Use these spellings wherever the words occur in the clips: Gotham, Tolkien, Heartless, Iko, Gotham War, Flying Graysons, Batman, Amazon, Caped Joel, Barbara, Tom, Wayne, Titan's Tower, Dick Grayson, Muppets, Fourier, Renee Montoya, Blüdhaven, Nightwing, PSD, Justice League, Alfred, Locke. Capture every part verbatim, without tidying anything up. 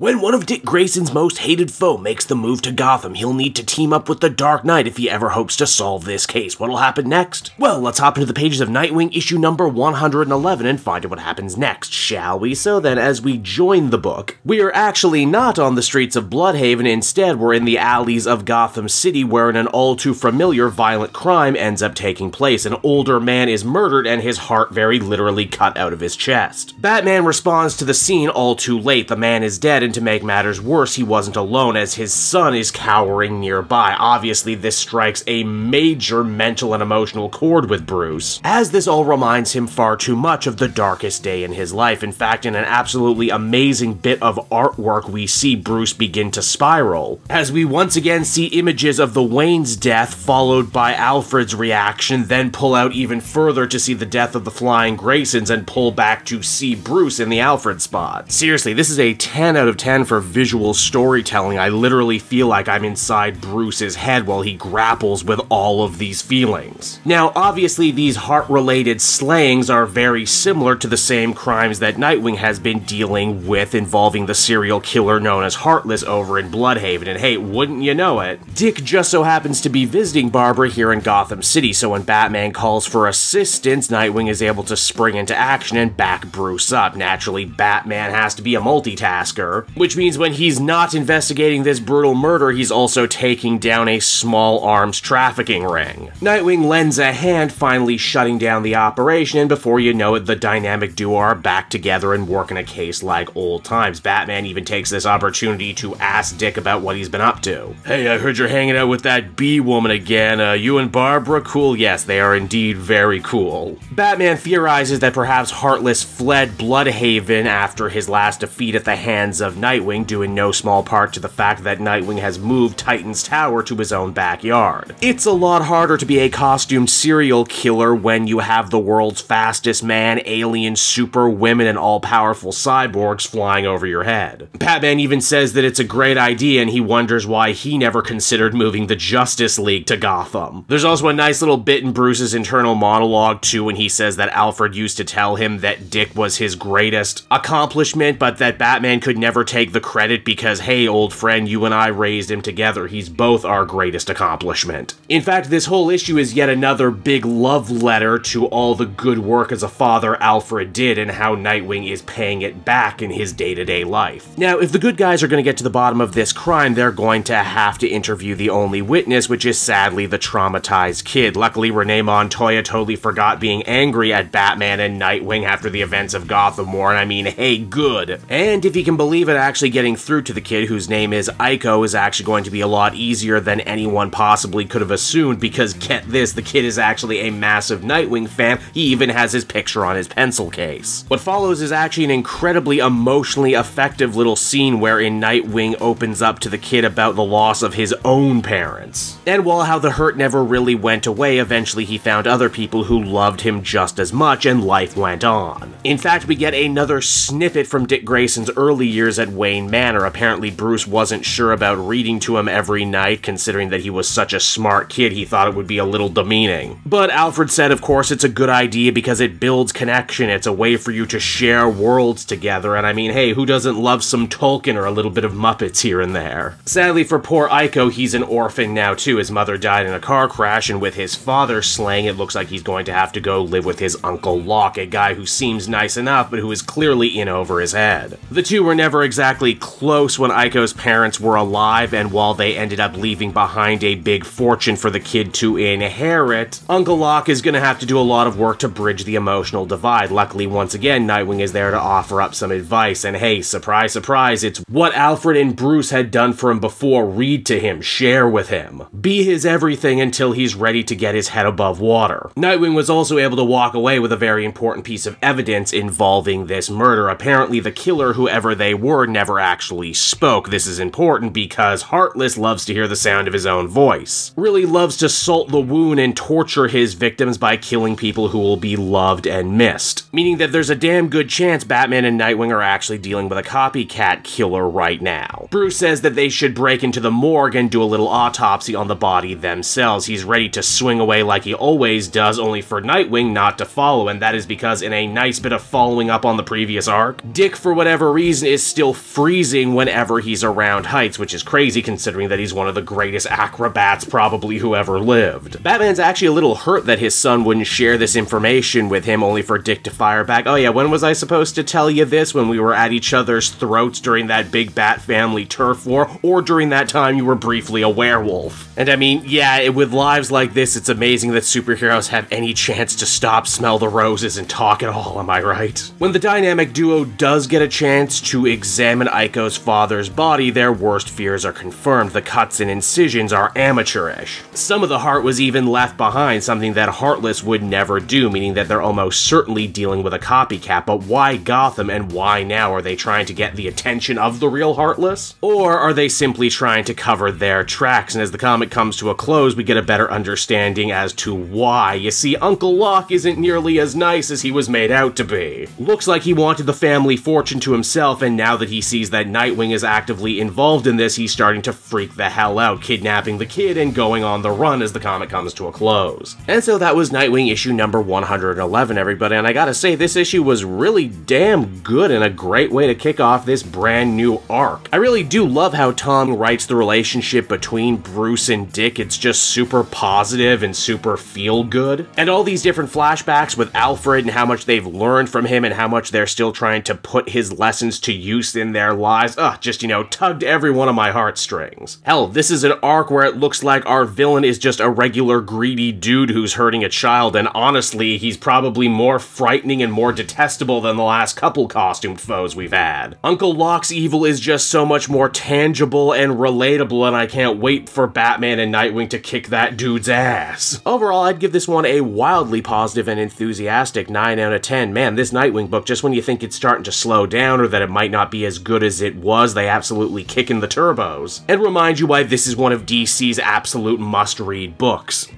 When one of Dick Grayson's most hated foe makes the move to Gotham, he'll need to team up with the Dark Knight if he ever hopes to solve this case. What'll happen next? Well, let's hop into the pages of Nightwing issue number one hundred eleven and find out what happens next, shall we? So then, as we join the book, we are actually not on the streets of Blüdhaven. Instead, we're in the alleys of Gotham City, where an all-too-familiar violent crime ends up taking place. An older man is murdered and his heart very literally cut out of his chest. Batman responds to the scene all too late. The man is dead, and to make matters worse, he wasn't alone, as his son is cowering nearby. Obviously, this strikes a major mental and emotional chord with Bruce, as this all reminds him far too much of the darkest day in his life. In fact, in an absolutely amazing bit of artwork, we see Bruce begin to spiral, as we once again see images of the Wayne's death, followed by Alfred's reaction, then pull out even further to see the death of the Flying Graysons, and pull back to see Bruce in the Alfred spot. Seriously, this is a ten out of ten for visual storytelling. I literally feel like I'm inside Bruce's head while he grapples with all of these feelings. Now, obviously, these heart-related slayings are very similar to the same crimes that Nightwing has been dealing with, involving the serial killer known as Heartless over in Blüdhaven, and hey, wouldn't you know it, Dick just so happens to be visiting Barbara here in Gotham City, so when Batman calls for assistance, Nightwing is able to spring into action and back Bruce up. Naturally, Batman has to be a multitasker, which means when he's not investigating this brutal murder, he's also taking down a small arms trafficking ring. Nightwing lends a hand, finally shutting down the operation, and before you know it, the dynamic duo are back together and working a case like old times. Batman even takes this opportunity to ask Dick about what he's been up to. Hey, I heard you're hanging out with that bee woman again. Uh, you and Barbara? Cool, yes, they are indeed very cool. Batman theorizes that perhaps Heartless fled Blüdhaven after his last defeat at the hands of Nightwing, due in no small part to the fact that Nightwing has moved Titan's Tower to his own backyard. It's a lot harder to be a costumed serial killer when you have the world's fastest man, alien superwomen, and all-powerful cyborgs flying over your head. Batman even says that it's a great idea, and he wonders why he never considered moving the Justice League to Gotham. There's also a nice little bit in Bruce's internal monologue too, when he says that Alfred used to tell him that Dick was his greatest accomplishment, but that Batman could never take the credit because, hey, old friend, you and I raised him together. He's both our greatest accomplishment. In fact, this whole issue is yet another big love letter to all the good work as a father Alfred did and how Nightwing is paying it back in his day-to-day life. Now, if the good guys are going to get to the bottom of this crime, they're going to have to interview the only witness, which is sadly the traumatized kid. Luckily, Renee Montoya totally forgot being angry at Batman and Nightwing after the events of Gotham War, and I mean, hey, good. And if you can believe it, actually getting through to the kid, whose name is Iko, is actually going to be a lot easier than anyone possibly could have assumed, because get this, the kid is actually a massive Nightwing fan. He even has his picture on his pencil case. What follows is actually an incredibly emotionally effective little scene wherein Nightwing opens up to the kid about the loss of his own parents. And while how the hurt never really went away, eventually he found other people who loved him just as much, and life went on. In fact, we get another snippet from Dick Grayson's early years at Wayne Manor. Apparently, Bruce wasn't sure about reading to him every night, considering that he was such a smart kid, he thought it would be a little demeaning. But Alfred said, of course, it's a good idea because it builds connection, it's a way for you to share worlds together, and I mean, hey, who doesn't love some Tolkien or a little bit of Muppets here and there? Sadly for poor Iko, he's an orphan now too. His mother died in a car crash, and with his father slaying, it looks like he's going to have to go live with his uncle Locke, a guy who seems nice enough, but who is clearly in over his head. The two were never exactly close when Iko's parents were alive, and while they ended up leaving behind a big fortune for the kid to inherit, Uncle Locke is going to have to do a lot of work to bridge the emotional divide. Luckily, once again, Nightwing is there to offer up some advice, and hey, surprise, surprise, it's what Alfred and Bruce had done for him before. Read to him, share with him, be his everything until he's ready to get his head above water. Nightwing was also able to walk away with a very important piece of evidence involving this murder. Apparently, the killer, whoever they were, never actually spoke. This is important because Heartless loves to hear the sound of his own voice, really loves to salt the wound and torture his victims by killing people who will be loved and missed, meaning that there's a damn good chance Batman and Nightwing are actually dealing with a copycat killer right now. Bruce says that they should break into the morgue and do a little autopsy on the body themselves. He's ready to swing away like he always does, only for Nightwing not to follow, and that is because in a nice bit of following up on the previous arc, Dick, for whatever reason, is still still freezing whenever he's around heights, which is crazy considering that he's one of the greatest acrobats probably who ever lived. Batman's actually a little hurt that his son wouldn't share this information with him, only for Dick to fire back, "Oh yeah, when was I supposed to tell you this? When we were at each other's throats during that big Bat family turf war, or during that time you were briefly a werewolf?" And I mean, yeah, it, with lives like this, it's amazing that superheroes have any chance to stop, smell the roses, and talk at all, am I right? When the dynamic duo does get a chance to examine Iko's father's body, their worst fears are confirmed. The cuts and incisions are amateurish. Some of the heart was even left behind, something that Heartless would never do, meaning that they're almost certainly dealing with a copycat. But why Gotham and why now? Are they trying to get the attention of the real Heartless? Or are they simply trying to cover their tracks? And as the comic comes to a close, we get a better understanding as to why. You see, Uncle Locke isn't nearly as nice as he was made out to be. Looks like he wanted the family fortune to himself, and now that he sees that Nightwing is actively involved in this, he's starting to freak the hell out, kidnapping the kid and going on the run as the comic comes to a close. And so that was Nightwing issue number one hundred eleven, everybody, and I gotta say, this issue was really damn good and a great way to kick off this brand new arc. I really do love how Tom writes the relationship between Bruce and Dick. It's just super positive and super feel-good. And all these different flashbacks with Alfred and how much they've learned from him and how much they're still trying to put his lessons to use in their lives, ugh, just, you know, tugged every one of my heartstrings. Hell, this is an arc where it looks like our villain is just a regular greedy dude who's hurting a child, and honestly, he's probably more frightening and more detestable than the last couple costumed foes we've had. Uncle Locke's evil is just so much more tangible and relatable, and I can't wait for Batman and Nightwing to kick that dude's ass. Overall, I'd give this one a wildly positive and enthusiastic nine out of ten. Man, this Nightwing book, just when you think it's starting to slow down or that it might not be as good as it was, they absolutely kick in the turbos. And remind you why this is one of D C's absolute must-read books.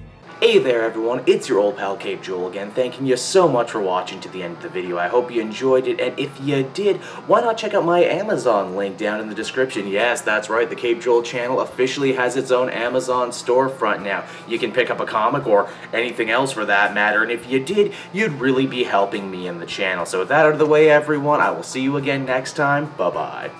Hey there everyone, it's your old pal Caped Joel again, thanking you so much for watching to the end of the video. I hope you enjoyed it, and if you did, why not check out my Amazon link down in the description. Yes, that's right, the Caped Joel channel officially has its own Amazon storefront now. You can pick up a comic or anything else for that matter, and if you did, you'd really be helping me and the channel. So with that out of the way everyone, I will see you again next time, bye bye.